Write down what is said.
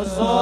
الصالحين.